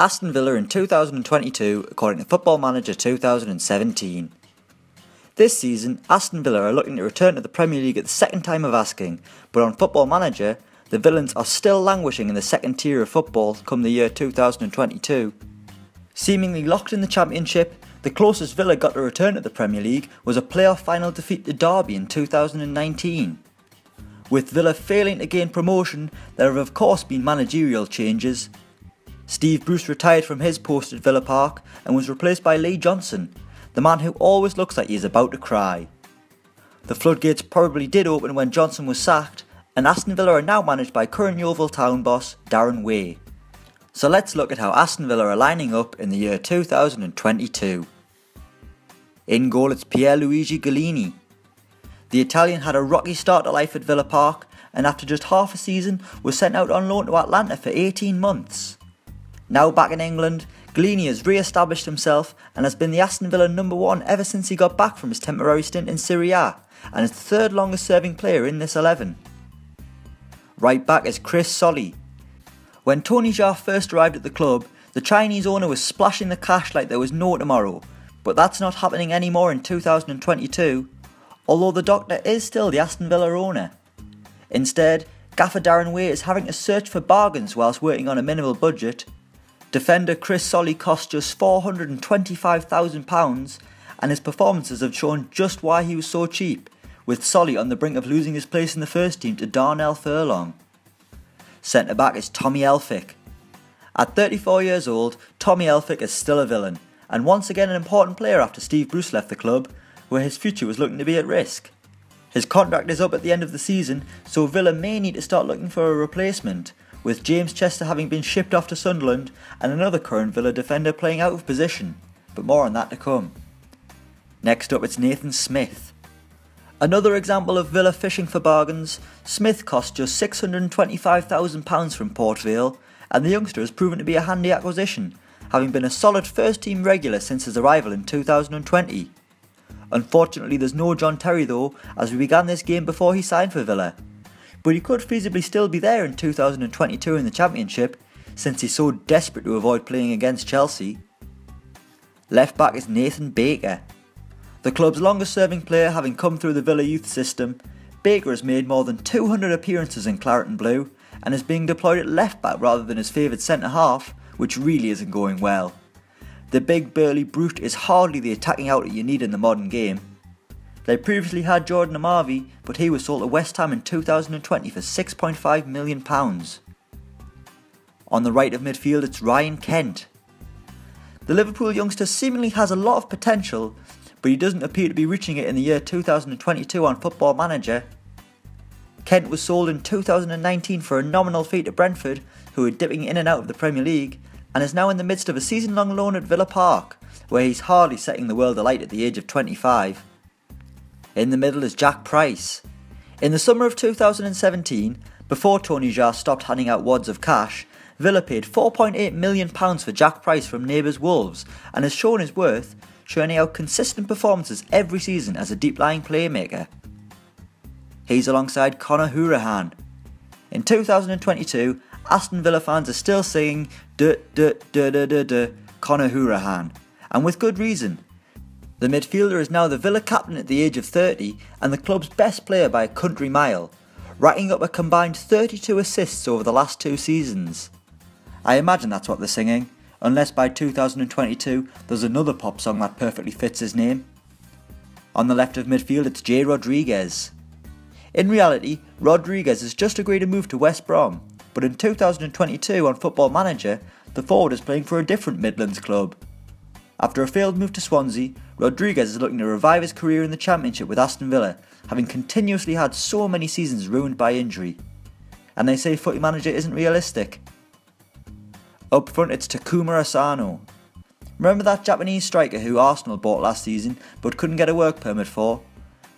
Aston Villa in 2022 according to Football Manager 2017. This season, Aston Villa are looking to return to the Premier League at the second time of asking, but on Football Manager, the Villains are still languishing in the second tier of football come the year 2022. Seemingly locked in the Championship, the closest Villa got to return to the Premier League was a playoff final defeat to Derby in 2019. With Villa failing to gain promotion, there have of course been managerial changes. Steve Bruce retired from his post at Villa Park and was replaced by Lee Johnson, the man who always looks like he is about to cry. The floodgates probably did open when Johnson was sacked, and Aston Villa are now managed by current Yeovil Town boss Darren Way. So let's look at how Aston Villa are lining up in the year 2022. In goal, it's Pierluigi Gallini. The Italian had a rocky start to life at Villa Park, and after just half a season was sent out on loan to Atlanta for 18 months. Now back in England, Gallini has re-established himself and has been the Aston Villa number one ever since he got back from his temporary stint in Syria, and is the third longest serving player in this 11. Right back is Chris Solly. When Tony Xia first arrived at the club, the Chinese owner was splashing the cash like there was no tomorrow, but that's not happening anymore in 2022, although the doctor is still the Aston Villa owner. Instead, Gaffer Darren Way is having to search for bargains whilst working on a minimal budget. Defender Chris Solly cost just £425,000, and his performances have shown just why he was so cheap, with Solly on the brink of losing his place in the first team to Darnell Furlong. Centre-back is Tommy Elphick. At 34 years old, Tommy Elphick is still a Villain, and once again an important player after Steve Bruce left the club, where his future was looking to be at risk. His contract is up at the end of the season, so Villa may need to start looking for a replacement, with James Chester having been shipped off to Sunderland and another current Villa defender playing out of position, but more on that to come. Next up, it's Nathan Smith. Another example of Villa fishing for bargains, Smith cost just £625,000 from Port Vale, and the youngster has proven to be a handy acquisition, having been a solid first team regular since his arrival in 2020. Unfortunately, there's no John Terry though, as we began this game before he signed for Villa, but he could feasibly still be there in 2022 in the Championship, since he's so desperate to avoid playing against Chelsea. Left back is Nathan Baker. The club's longest serving player having come through the Villa youth system, Baker has made more than 200 appearances in Claret and Blue, and is being deployed at left back rather than his favoured centre half, which really isn't going well. The big burly brute is hardly the attacking outlet you need in the modern game. They previously had Jordan Amavi, but he was sold to West Ham in 2020 for £6.5 million. On the right of midfield, it's Ryan Kent. The Liverpool youngster seemingly has a lot of potential, but he doesn't appear to be reaching it in the year 2022 on Football Manager. Kent was sold in 2019 for a nominal fee to Brentford, who were dipping in and out of the Premier League, and is now in the midst of a season-long loan at Villa Park, where he's hardly setting the world alight at the age of 25. In the middle is Jack Price. In the summer of 2017, before Tony Xia stopped handing out wads of cash, Villa paid £4.8 million for Jack Price from neighbours Wolves, and has shown his worth, churning out consistent performances every season as a deep-lying playmaker. He's alongside Conor Hourihane. In 2022, Aston Villa fans are still singing Conor Hourihane, and with good reason. The midfielder is now the Villa captain at the age of 30 and the club's best player by a country mile, racking up a combined 32 assists over the last two seasons. I imagine that's what they're singing, unless by 2022 there's another pop song that perfectly fits his name. On the left of midfield, it's Jay Rodriguez. In reality, Rodriguez has just agreed to move to West Brom, but in 2022 on Football Manager, the forward is playing for a different Midlands club. After a failed move to Swansea, Rodriguez is looking to revive his career in the Championship with Aston Villa, having continuously had so many seasons ruined by injury. And they say Footy Manager isn't realistic. Up front, it's Takuma Asano. Remember that Japanese striker who Arsenal bought last season but couldn't get a work permit for?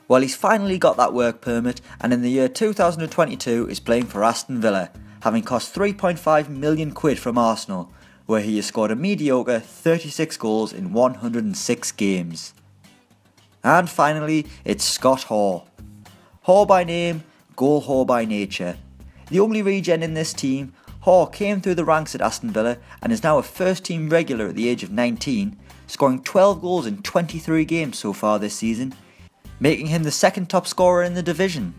Well, he's finally got that work permit, and in the year 2022 is playing for Aston Villa, having cost £3.5 million from Arsenal, where he has scored a mediocre 36 goals in 106 games. And finally, it's Scott Hall. Hall by name, goal whore by nature. The only regen in this team, Hoare came through the ranks at Aston Villa and is now a first-team regular at the age of 19, scoring 12 goals in 23 games so far this season, making him the second top scorer in the division.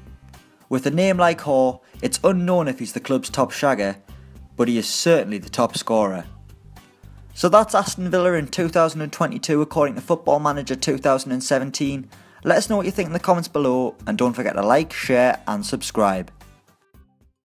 With a name like Hoare, it's unknown if he's the club's top shagger, but he is certainly the top scorer. So that's Aston Villa in 2022 according to Football Manager 2017. Let us know what you think in the comments below, and don't forget to like, share and subscribe.